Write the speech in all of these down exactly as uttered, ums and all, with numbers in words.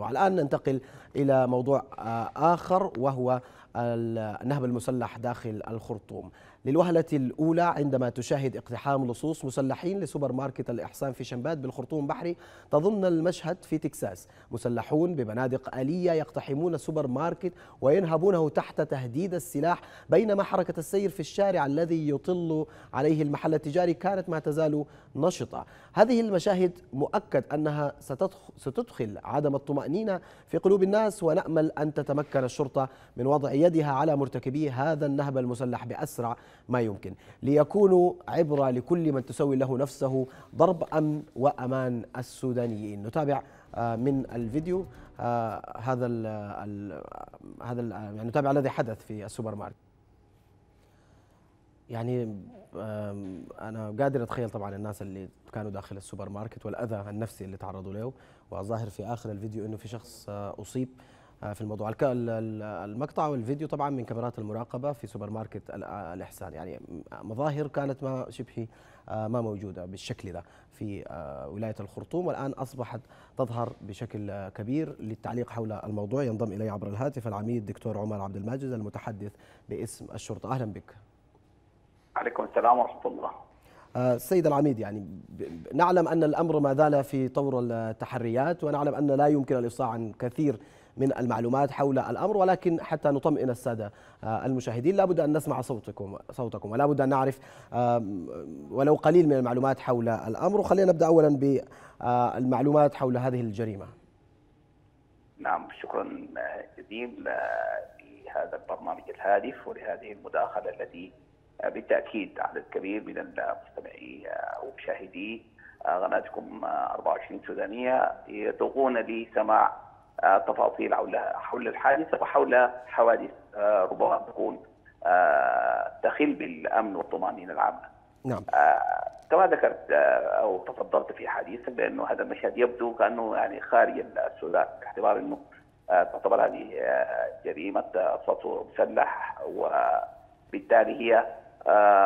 والآن ننتقل إلى موضوع آخر وهو النهب المسلح داخل الخرطوم. للوهلة الأولى عندما تشاهد اقتحام لصوص مسلحين لسوبر ماركت الإحسان في شنبات بالخرطوم بحري تظن المشهد في تكساس. مسلحون ببنادق آلية يقتحمون السوبر ماركت وينهبونه تحت تهديد السلاح، بينما حركة السير في الشارع الذي يطل عليه المحل التجاري كانت ما تزال نشطة. هذه المشاهد مؤكد أنها ستدخل عدم الطمأنينة في قلوب الناس، ونأمل أن تتمكن الشرطة من وضع يدها على مرتكبي هذا النهب المسلح بأسرع ما يمكن ليكونوا عبرة لكل من تسوي له نفسه ضرب أمن وأمان السودانيين. نتابع من الفيديو هذا ال هذا ال يعني نتابع الذي حدث في السوبر ماركت. يعني أنا قادر أتخيل طبعا الناس اللي كانوا داخل السوبر ماركت والأذى النفسي اللي تعرضوا له، والظاهر في آخر الفيديو أنه في شخص أصيب في الموضوع. المقطع والفيديو طبعا من كاميرات المراقبة في سوبر ماركت الإحسان. يعني مظاهر كانت ما شبه ما موجودة بالشكل ده في ولاية الخرطوم، والآن أصبحت تظهر بشكل كبير. للتعليق حول الموضوع ينضم إلي عبر الهاتف العميد الدكتور عمر عبد الماجد المتحدث باسم الشرطة. أهلا بك. عليكم السلام ورحمة الله. السيد العميد، يعني نعلم أن الأمر ما زال في طور التحريات، ونعلم أن لا يمكن الإفصاح عن كثير من المعلومات حول الأمر، ولكن حتى نطمئن السادة المشاهدين لابد أن نسمع صوتكم صوتكم ولابد أن نعرف ولو قليل من المعلومات حول الأمر. خلينا نبدأ أولا بالمعلومات حول هذه الجريمة. نعم، شكرا جزيلا لهذا البرنامج الهادف ولهذه المداخلة التي بالتأكيد عدد كبير من المستمعين ومشاهدي قناتكم أربعة وعشرين سودانية يدعون لسماع تفاصيل حول الحادثة وحول حوادث ربما تكون تخل بالأمن والطمأنينة العامة. نعم. كما ذكرت أو تفضلت في حديثك بأنه هذا المشهد يبدو كأنه يعني خارج السودان، باعتبار أنه تعتبر هذه جريمة سطو مسلح، وبالتالي هي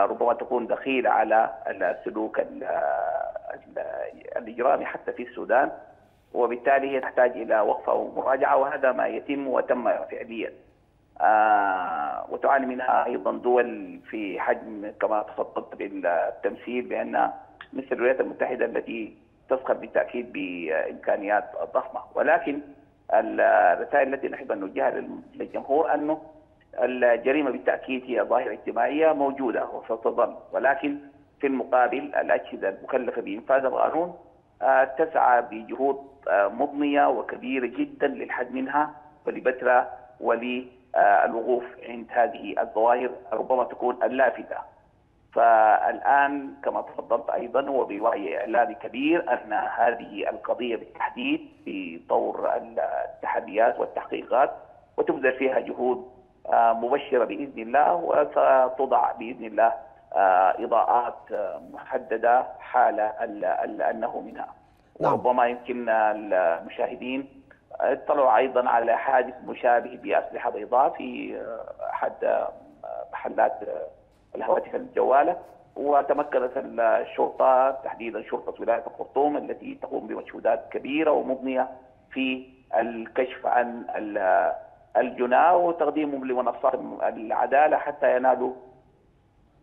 ربما تكون دخيلة على السلوك الإجرامي حتى في السودان، وبالتالي هي تحتاج إلى وقفة ومراجعة، وهذا ما يتم وتم فعليا. آه وتعاني منها أيضا دول في حجم كما تفضلت بالتمثيل بأن مثل الولايات المتحدة التي تفخر بالتأكيد بإمكانيات ضخمة، ولكن الرسائل التي نحب أن نوجهها للجمهور أنه الجريمة بالتأكيد هي ظاهرة اجتماعية موجودة وستظل، ولكن في المقابل الأجهزة المكلفة بإنفاذ القانون تسعى بجهود مضنية وكبيرة جدا للحد منها ولبترة وللوقوف عند هذه الظواهر ربما تكون اللافتة. فالآن كما تفضلت أيضا وبوعي إعلامي كبير أن هذه القضية بالتحديد في طور التحريات والتحقيقات، وتبذل فيها جهود مبشرة بإذن الله، وستضع بإذن الله إضاءات محددة حال النهو منها. نعم. وربما يمكن المشاهدين اطلعوا أيضا على حادث مشابه بأسلحة بيضاء في أحد محلات الهواتف الجوالة، وتمكنت الشرطة تحديدا شرطة ولاية الخرطوم التي تقوم بمجهودات كبيرة ومضنية في الكشف عن الجناة وتقديمهم لمنصات العدالة حتى ينالوا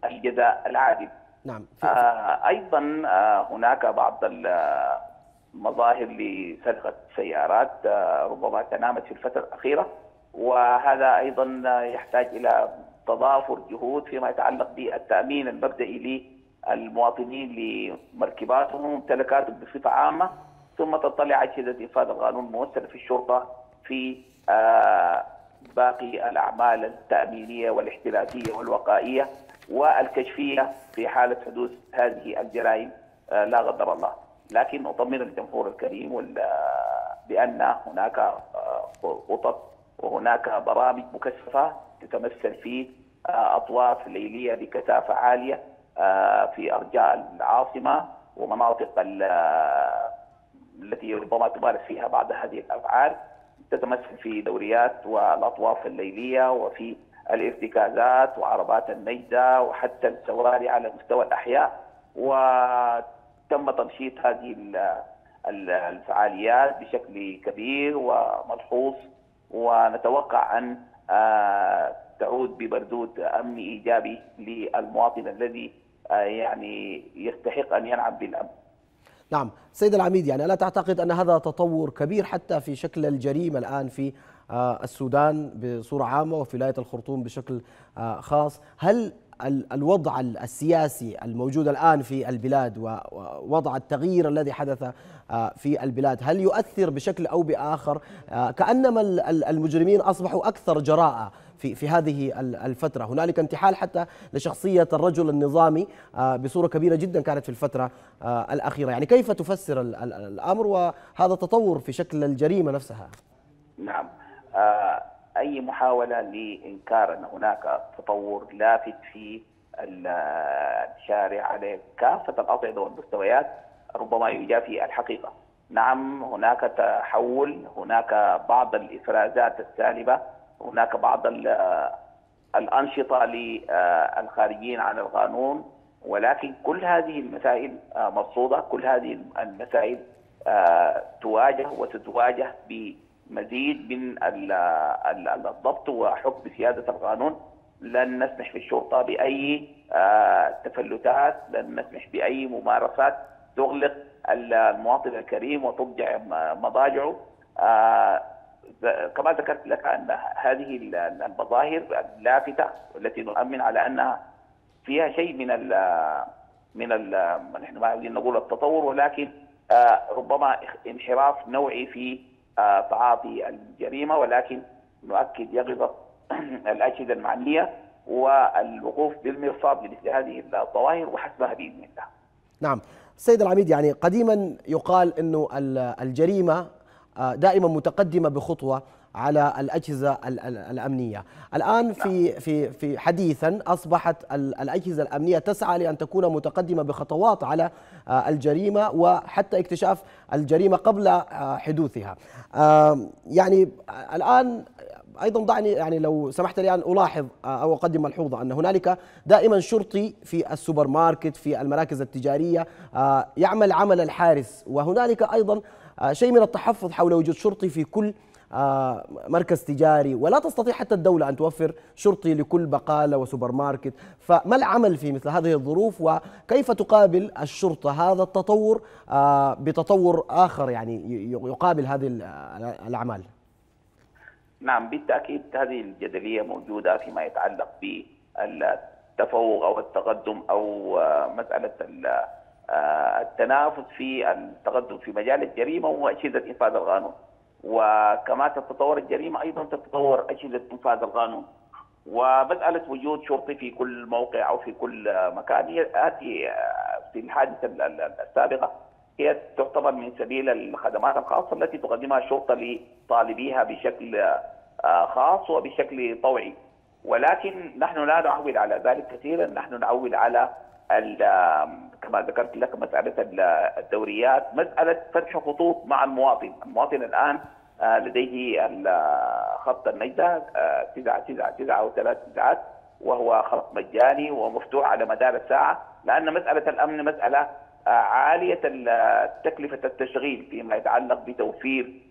الجزاء العادل. نعم. آه أيضا آه هناك بعض المظاهر لسرقة سيارات آه ربما تنامت في الفترة الأخيرة، وهذا أيضا يحتاج إلى تضافر جهود فيما يتعلق بالتأمين المبدئي للمواطنين لمركباتهم وممتلكاتهم بصفة عامة، ثم تطلع أجهزة إنفاذ القانون الممثلة في الشرطة في آه باقي الأعمال التأمينية والاحترازية والوقائية والكشفية في حالة حدوث هذه الجرائم لا قدر الله. لكن أطمن الجمهور الكريم بأن هناك خطط وهناك برامج مكثفة تتمثل في أطواف ليلية بكثافة عالية في أرجاء العاصمة ومناطق التي ربما تمارس فيها بعض هذه الأفعال، تتمثل في دوريات والأطواف الليلية وفي الارتكازات وعربات النجدة وحتى السواري على مستوى الأحياء. وتم تنشيط هذه الفعاليات بشكل كبير وملحوظ، ونتوقع أن تعود بمردود أمني إيجابي للمواطن الذي يعني يستحق أن ينعم بالأمن. نعم، سيد العميد، يعني ألا تعتقد أن هذا تطور كبير حتى في شكل الجريمة الآن في السودان بصورة عامة وفي ولاية الخرطوم بشكل خاص؟ هل الوضع السياسي الموجود الآن في البلاد ووضع التغيير الذي حدث في البلاد هل يؤثر بشكل أو بآخر؟ كأنما المجرمين أصبحوا أكثر جراءة في في هذه الفترة، هنالك انتحال حتى لشخصية الرجل النظامي بصورة كبيرة جدا كانت في الفترة الأخيرة، يعني كيف تفسر الأمر وهذا التطور في شكل الجريمة نفسها؟ نعم، أي محاولة لإنكار أن هناك تطور لافت في الشارع على كافة الأصعدة والمستويات ربما يجافي الحقيقة. نعم، هناك تحول، هناك بعض الإفرازات السالبة، هناك بعض الأنشطة للخارجين عن القانون، ولكن كل هذه المسائل مرصودة، كل هذه المسائل تواجه وتتواجه ب مزيد من الضبط وحكم سيادة القانون. لن نسمح في الشرطة بأي تفلتات، لن نسمح بأي ممارسات تغلق المواطن الكريم وتضجع مضاجعه. كما ذكرت لك أن هذه المظاهر اللافتة التي نؤمن على أنها فيها شيء من ال من ال نحن ما عاوزين نقول التطور، ولكن ربما انحراف نوعي في تعاطي الجريمة، ولكن نؤكد يقظة الأجهزة المعنية والوقوف بالمرصاد لمثل هذه الظواهر وحسمها بإذن الله. نعم، سيد العميد، يعني قديما يقال أنه الجريمة دائما متقدمة بخطوة على الأجهزة الأمنية، الآن في في في حديثا أصبحت الأجهزة الأمنية تسعى لأن تكون متقدمة بخطوات على الجريمة وحتى اكتشاف الجريمة قبل حدوثها. يعني الآن أيضا دعني يعني لو سمحت لي أن ألاحظ أو أقدم ملحوظة أن هنالك دائما شرطي في السوبر ماركت في المراكز التجارية يعمل عمل الحارس، وهنالك أيضا شيء من التحفظ حول وجود شرطي في كل مركز تجاري، ولا تستطيع حتى الدولة أن توفر شرطي لكل بقالة وسوبر ماركت. فما العمل في مثل هذه الظروف وكيف تقابل الشرطة هذا التطور بتطور آخر يعني يقابل هذه الأعمال؟ نعم، بالتأكيد هذه الجدلية موجودة فيما يتعلق بالتفوق أو التقدم أو مسألة التنافس في التقدم في مجال الجريمة وأجهزة إنفاذ القانون. وكما تتطور الجريمة أيضا تتطور أجهزة إنفاذ القانون، ومسألة وجود شرطي في كل موقع أو في كل مكان يأتي في الحادثة السابقة هي تعتبر من سبيل الخدمات الخاصة التي تقدمها الشرطة لطالبيها بشكل خاص وبشكل طوعي، ولكن نحن لا نعول على ذلك كثيرا. نحن نعول على كما ذكرت لك مسألة الدوريات، مسألة فتح خطوط مع المواطن. المواطن الآن لديه خط النجدة تسعة تسعة تسعة أو ثلاث تسعات، وهو خط مجاني ومفتوح على مدار الساعة، لأن مسألة الأمن مسألة عالية تكلفة التشغيل فيما يتعلق بتوفير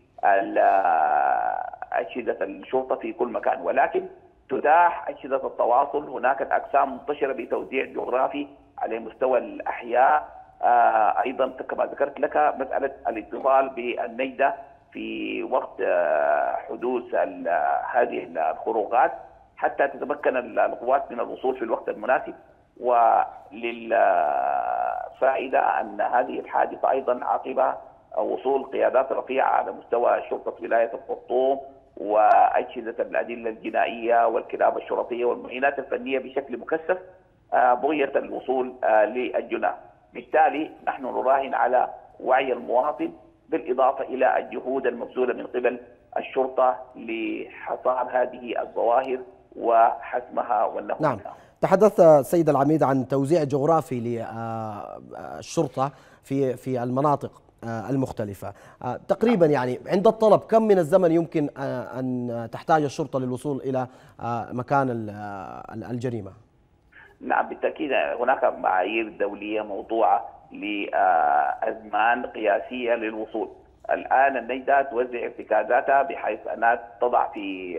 أجهزة الشرطة في كل مكان، ولكن تتاح أجهزة التواصل. هناك الأقسام منتشرة بتوزيع جغرافي على مستوى الأحياء. آه أيضا كما ذكرت لك مسألة الاتصال بالنجدة في وقت آه حدوث هذه الخروقات حتى تتمكن القوات من الوصول في الوقت المناسب. وللفائدة أن هذه الحادثة أيضا عقب وصول قيادات رفيعة على مستوى شرطة ولاية الخرطوم وأجهزة الأدلة الجنائية والكلاب الشرطية والمعينات الفنية بشكل مكثف بغية الوصول للجناة. بالتالي نحن نراهن على وعي المواطن بالإضافة إلى الجهود المبذولة من قبل الشرطة لحصار هذه الظواهر وحسمها والنهوض. نعم، تحدث سيد العميد عن توزيع جغرافي للشرطة في في المناطق المختلفة. تقريبا يعني عند الطلب كم من الزمن يمكن أن تحتاج الشرطة للوصول إلى مكان الجريمة؟ نعم، بالتأكيد هناك معايير دولية موضوعة لأزمان قياسية للوصول. الآن النجدة توزع ارتكازاتها بحيث أنها تضع في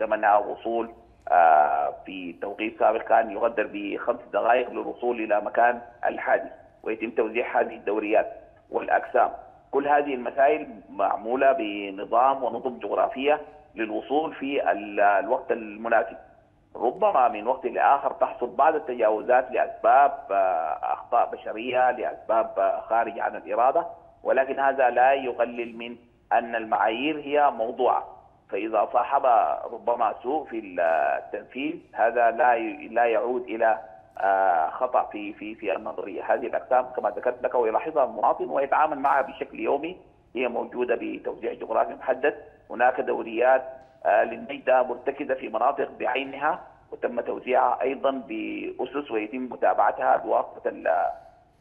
زمنها وصول في توقيت سابق كان يقدر بخمس دقائق للوصول إلى مكان الحادث، ويتم توزيع هذه الدوريات والأقسام. كل هذه المسائل معمولة بنظام ونظم جغرافية للوصول في الوقت المناسب. ربما من وقت لآخر تحصل بعض التجاوزات لأسباب أخطاء بشرية، لأسباب خارجة عن الإرادة، ولكن هذا لا يقلل من أن المعايير هي موضوعة، فإذا صاحب ربما سوء في التنفيذ هذا لا لا يعود إلى خطأ في في في النظرية. هذه الأقسام كما ذكرت لك ويلاحظها المواطن ويتعامل معها بشكل يومي، هي موجودة بتوزيع جغرافي محدد. هناك دوريات للنجدة مرتكزة في مناطق بعينها وتم توزيعها أيضا بأسس ويتم متابعتها بواسطة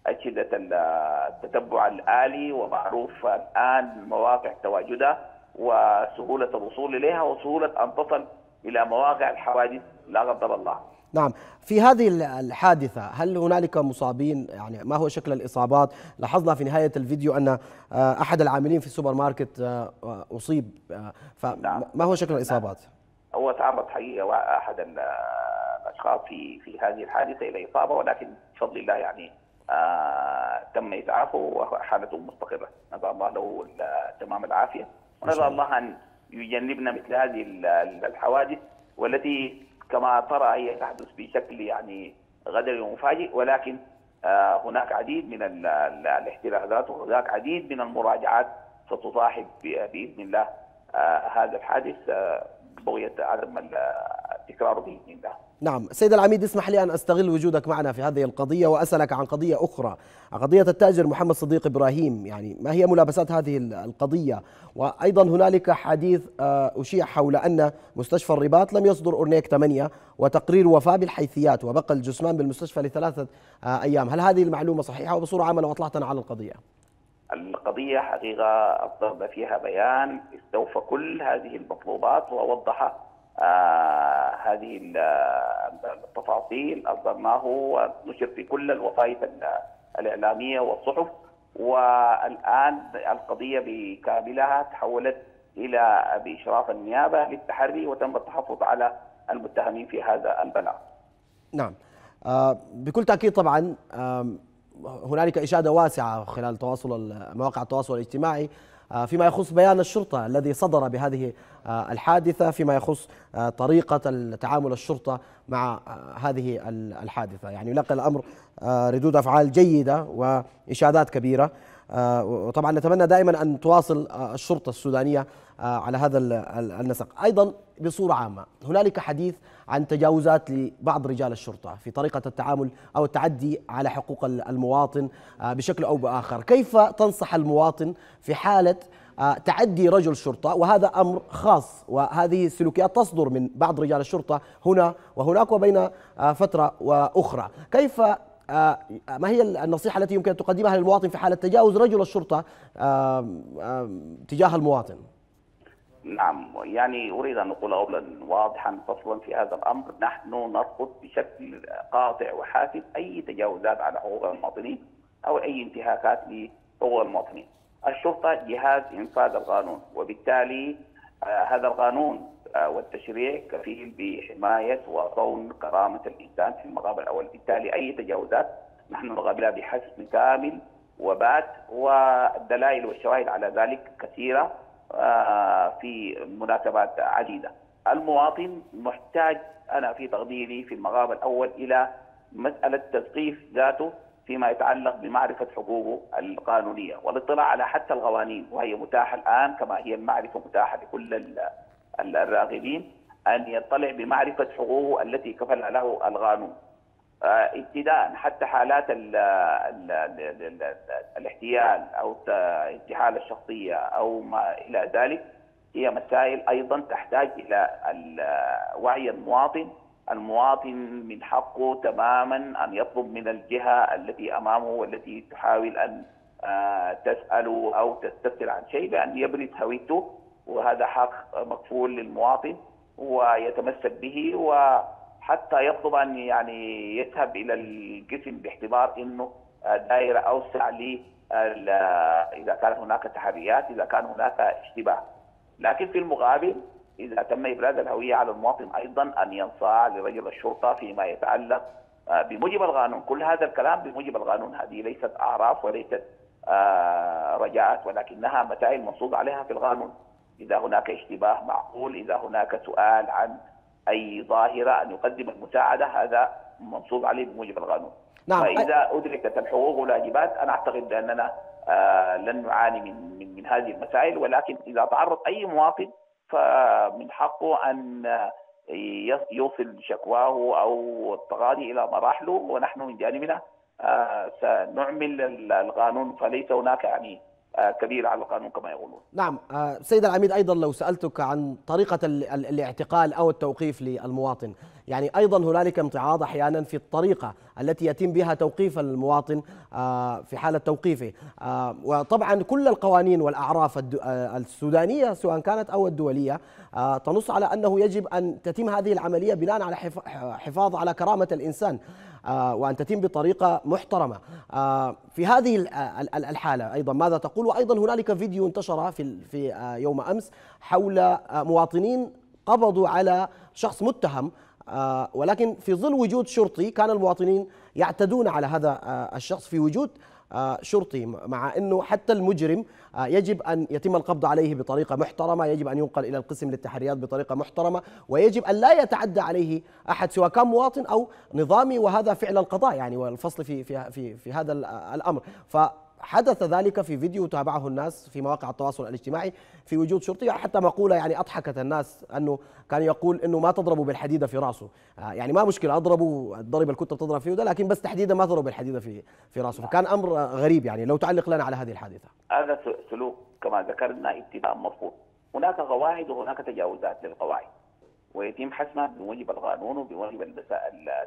أجهزة التتبع الآلي، ومعروف الآن مواقع تواجدها وسهولة الوصول إليها وسهولة أن تصل إلى مواقع الحوادث لا قدر الله. نعم، في هذه الحادثة هل هنالك مصابين؟ يعني ما هو شكل الإصابات؟ لاحظنا في نهاية الفيديو أن أحد العاملين في السوبر ماركت أصيب، فما هو شكل الإصابات؟ هو تعرض حقيقة أحد الأشخاص في في هذه الحادثة إلى إصابة، ولكن بفضل الله يعني آه تم إسعافه وحالته مستقرة، نسأل الله له تمام العافية، ونسأل الله أن يجنبنا مثل هذه الحوادث والتي كما ترى هي تحدث بشكل يعني غدري ومفاجئ، ولكن آه هناك عديد من الاحترازات وهناك عديد من المراجعات ستصاحب بإذن الله آه هذا الحادث آه بغية عدم التكرار بإذن الله. نعم، سيد العميد اسمح لي أن أستغل وجودك معنا في هذه القضية وأسألك عن قضية أخرى، قضية التاجر محمد صديق إبراهيم. يعني ما هي ملابسات هذه القضية؟ وأيضا هنالك حديث أشيع حول أن مستشفى الرباط لم يصدر أورنيك ثمانية وتقرير وفاة بالحيثيات، وبقى الجثمان بالمستشفى لثلاثة أيام. هل هذه المعلومة صحيحة؟ وبصورة عامة لو أطلعتنا على القضية. القضية حقيقة أصدرنا فيها بيان استوفى كل هذه المطلوبات ووضح آه هذه التفاصيل، أصدرناه ونشر في كل الوسائط الإعلامية والصحف، والآن القضية بكاملها تحولت إلى بإشراف النيابة للتحري وتم التحفظ على المتهمين في هذا البلاغ. نعم، آه بكل تأكيد طبعا آه هنالك إشادة واسعة خلال تواصل مواقع التواصل الاجتماعي فيما يخص بيان الشرطة الذي صدر بهذه الحادثة، فيما يخص طريقة تعامل الشرطة مع هذه الحادثة. يعني يلقى الأمر ردود أفعال جيدة وإشادات كبيرة، وطبعا نتمنى دائما أن تواصل الشرطة السودانية على هذا النسق. أيضا بصورة عامة هنالك حديث عن تجاوزات لبعض رجال الشرطة في طريقة التعامل أو التعدي على حقوق المواطن بشكل أو بآخر. كيف تنصح المواطن في حالة تعدي رجل شرطة؟ وهذا أمر خاص، وهذه السلوكيات تصدر من بعض رجال الشرطة هنا وهناك وبين فترة وأخرى. كيف ما هي النصيحة التي يمكن أن تقدمها للمواطن في حالة تجاوز رجل الشرطة تجاه المواطن؟ نعم، يعني أريد أن أقول قولا واضحا فصلا في هذا الأمر. نحن نرفض بشكل قاطع وحاسم أي تجاوزات على حقوق المواطنين أو أي انتهاكات لحقوق المواطنين. الشرطة جهاز إنفاذ القانون، وبالتالي هذا القانون والتشريع كفيل بحماية وصون كرامة الإنسان في المقام الأول، بالتالي أي تجاوزات نحن نقابلها بحسم كامل وبات، والدلائل والشواهد على ذلك كثيرة في مناسبات عديدة. المواطن محتاج أنا في تقديري في المقام الأول إلى مسألة تثقيف ذاته فيما يتعلق بمعرفة حقوقه القانونية والاطلاع على حتى القوانين، وهي متاحة الآن كما هي المعرفة متاحة لكل الراغبين، أن يطلع بمعرفة حقوقه التي كفل له القانون. ابتداء حتى حالات ال ال ال ال الاحتيال أو الانتحال الشخصية أو ما إلى ذلك، هي مسائل أيضا تحتاج إلى وعي المواطن. المواطن من حقه تماما أن يطلب من الجهة التي أمامه والتي تحاول أن تسأله أو تستفسر عن شيء بأن يبرز هويته، وهذا حق مكفول للمواطن ويتمسك به، و حتى يطلب أن يعني يذهب إلى القسم باعتبار أنه دائره اوسع ل اذا كان هناك تحريات، اذا كان هناك اشتباه. لكن في المقابل اذا تم ابراز الهويه على المواطن ايضا ان ينصاع لرجل الشرطه فيما يتعلق بموجب القانون. كل هذا الكلام بموجب القانون، هذه ليست اعراف وليست رجعات، ولكنها متاع المنصوص عليها في القانون. إذا هناك اشتباه معقول، إذا هناك سؤال عن أي ظاهرة أن يقدم المساعدة، هذا منصوص عليه بموجب القانون. نعم. فإذا أدركت الحقوق والواجبات أنا أعتقد أننا آه لن نعاني من, من من هذه المسائل. ولكن إذا تعرض أي مواطن فمن حقه أن يوصل شكواه أو التقاضي إلى مراحله، ونحن من جانبنا آه سنعمل القانون، فليس هناك يعني كبير على القانون كما يقولون. نعم. سيد العميد، أيضا لو سألتك عن طريقة الاعتقال أو التوقيف للمواطن، يعني أيضا هنالك امتعاض أحيانا في الطريقة التي يتم بها توقيف المواطن في حالة توقيفه، وطبعا كل القوانين والأعراف السودانية سواء كانت أو الدولية تنص على أنه يجب أن تتم هذه العملية بناء على حفاظ على كرامة الإنسان، وأن تتم بطريقة محترمة. في هذه الحالة أيضا ماذا تقول؟ وأيضا هنالك فيديو انتشر في يوم أمس حول مواطنين قبضوا على شخص متهم، ولكن في ظل وجود شرطي كان المواطنين يعتدون على هذا الشخص في وجود شرطي، مع أنه حتى المجرم يجب أن يتم القبض عليه بطريقة محترمة، يجب أن ينقل إلى القسم للتحريات بطريقة محترمة، ويجب أن لا يتعدى عليه أحد سواء كان مواطن أو نظامي، وهذا فعل القضاء يعني والفصل في في في, في هذا الأمر. فحدث ذلك في فيديو تابعه الناس في مواقع التواصل الاجتماعي في وجود شرطي، حتى مقولة يعني أضحكت الناس، أنه كان يقول أنه ما تضربوا بالحديدة في رأسه، يعني ما مشكلة أضربوا، ضرب الكتة تضرب فيه ده، لكن بس تحديدا ما تضرب بالحديدة في في رأسه. فكان أمر غريب، يعني لو تعلق لنا على هذه الحادثة. هذا سلوك كما ذكرنا ابتداء مرفوض، هناك قواعد وهناك تجاوزات للقواعد، ويتم حسمها بموجب القانون وبموجب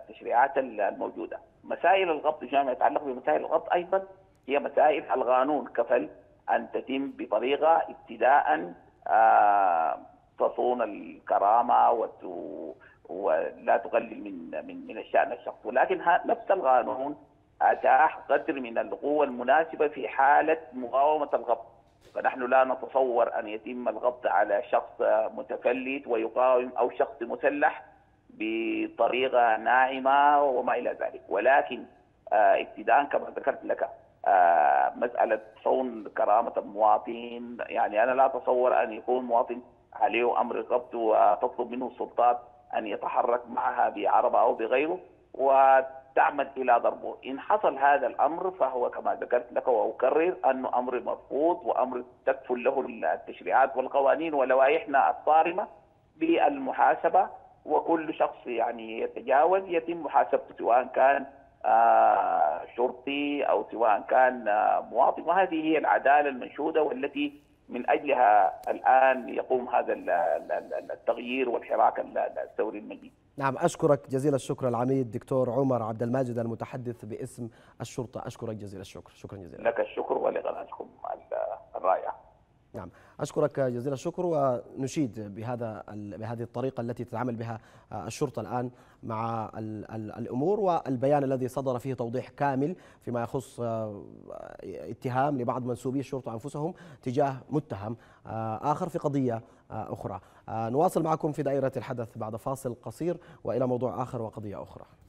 التشريعات الموجودة. مسائل القبض فيما يتعلق بمسائل القبض أيضا هي مسائل القانون، كفل أن تتم بطريقة ابتداء تصون الكرامة وتو... ولا تقلل من من من الشأن الشخص. ولكن نفس القانون أتاح قدر من القوة المناسبة في حالة مقاومة القبض، فنحن لا نتصور أن يتم القبض على شخص متفلت ويقاوم أو شخص مسلح بطريقة ناعمة وما إلى ذلك. ولكن ابتداء كما ذكرت لك آه مسألة صون كرامة المواطن، يعني أنا لا أتصور أن يكون مواطن عليه أمر قبض وتطلب منه السلطات أن يتحرك معها بعربة أو بغيره وتعمد إلى ضربه. إن حصل هذا الأمر فهو كما ذكرت لك وأكرر أنه أمر مرفوض، وأمر تكفل له التشريعات والقوانين ولوائحنا الصارمة بالمحاسبة، وكل شخص يعني يتجاوز يتم محاسبته، سواء كان آه شرطي أو سواء كان آه مواطن. وهذه هي العدالة المنشودة، والتي من أجلها الآن يقوم هذا التغيير والحراك الثوري المجيد. نعم. أشكرك جزيل الشكر العميد دكتور عمر عبد الماجد المتحدث باسم الشرطة، أشكرك جزيل الشكر. شكرا جزيلا لك. الشكر ولقناتكم الرائعة. نعم، أشكرك جزيل الشكر. ونشيد بهذا بهذه الطريقة التي تتعامل بها الشرطة الآن مع الأمور، والبيان الذي صدر فيه توضيح كامل فيما يخص اتهام لبعض منسوبي الشرطة أنفسهم تجاه متهم آخر في قضية أخرى. نواصل معكم في دائرة الحدث بعد فاصل قصير وإلى موضوع آخر وقضية أخرى.